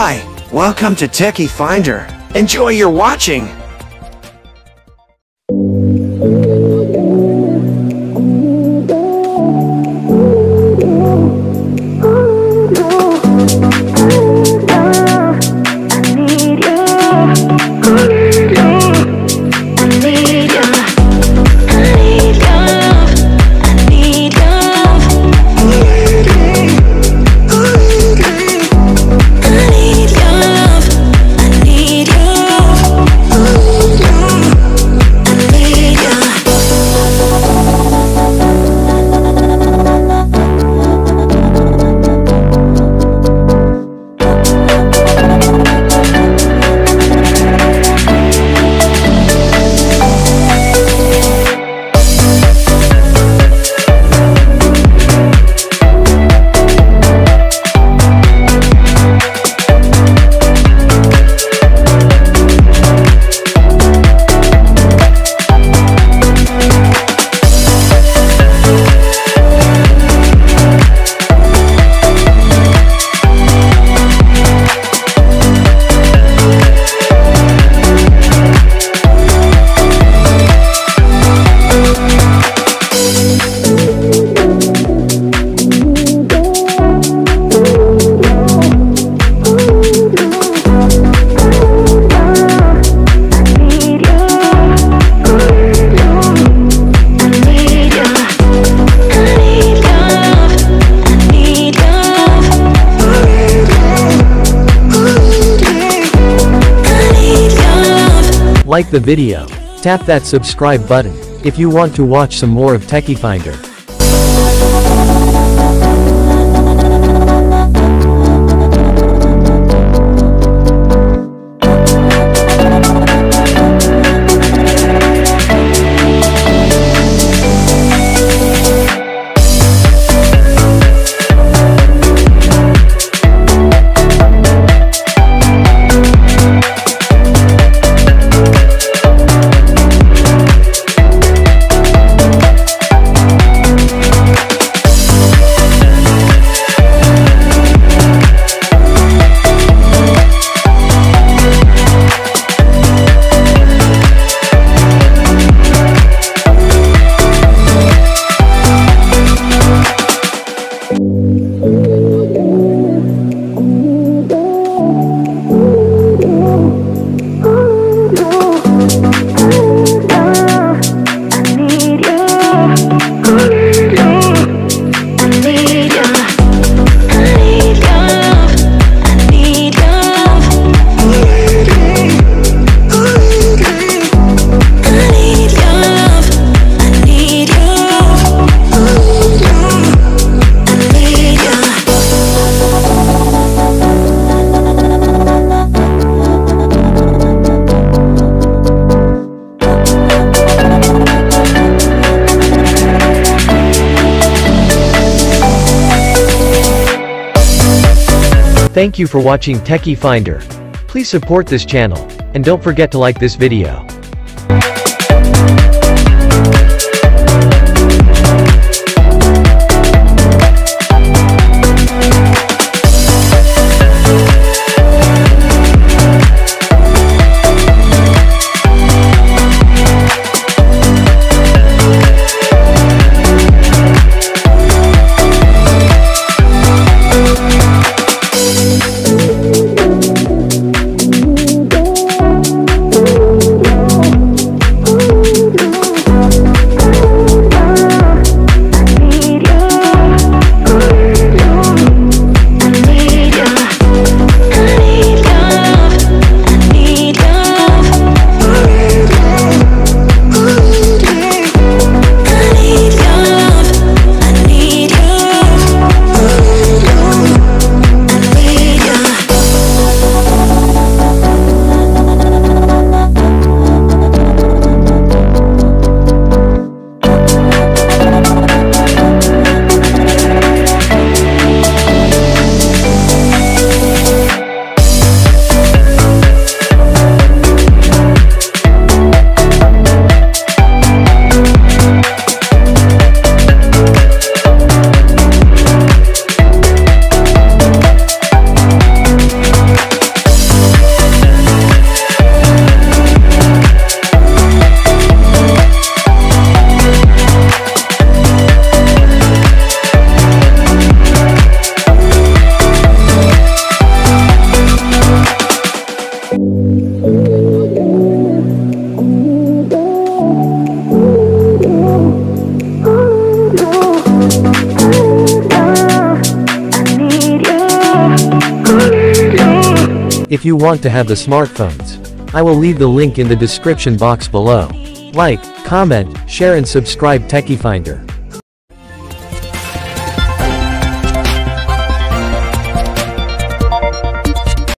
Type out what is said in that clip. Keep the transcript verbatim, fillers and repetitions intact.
Hi, welcome to Techie Finder. Enjoy your watching. Like the video, tap that subscribe button if you want to watch some more of Techie Finder. Thank you for watching Techie Finder. Please support this channel, and don't forget to like this video. Oh, if you want to have the smartphones. I will leave the link in the description box below. Like, comment, share and subscribe Techie Finder.